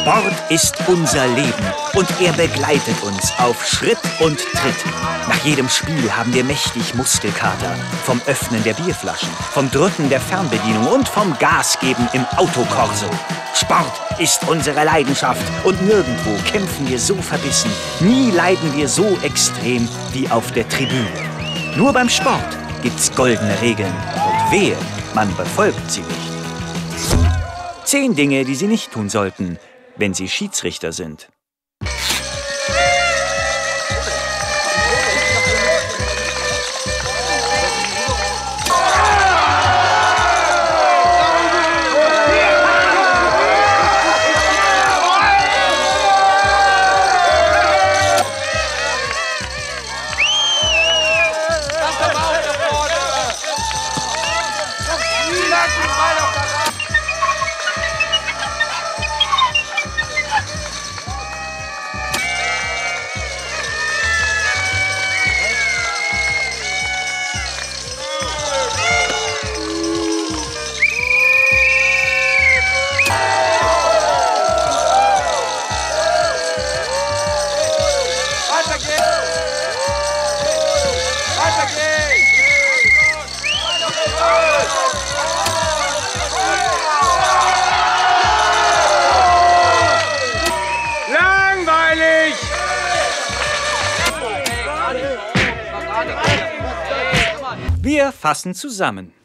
Sport ist unser Leben und er begleitet uns auf Schritt und Tritt. Nach jedem Spiel haben wir mächtig Muskelkater. Vom Öffnen der Bierflaschen, vom Drücken der Fernbedienung und vom Gasgeben im Autokorso. Sport ist unsere Leidenschaft und nirgendwo kämpfen wir so verbissen. Nie leiden wir so extrem wie auf der Tribüne. Nur beim Sport gibt's goldene Regeln und wehe, man befolgt sie nicht. 10 Dinge, die Sie nicht tun sollten, wenn Sie Schiedsrichter sind. Wir fassen zusammen.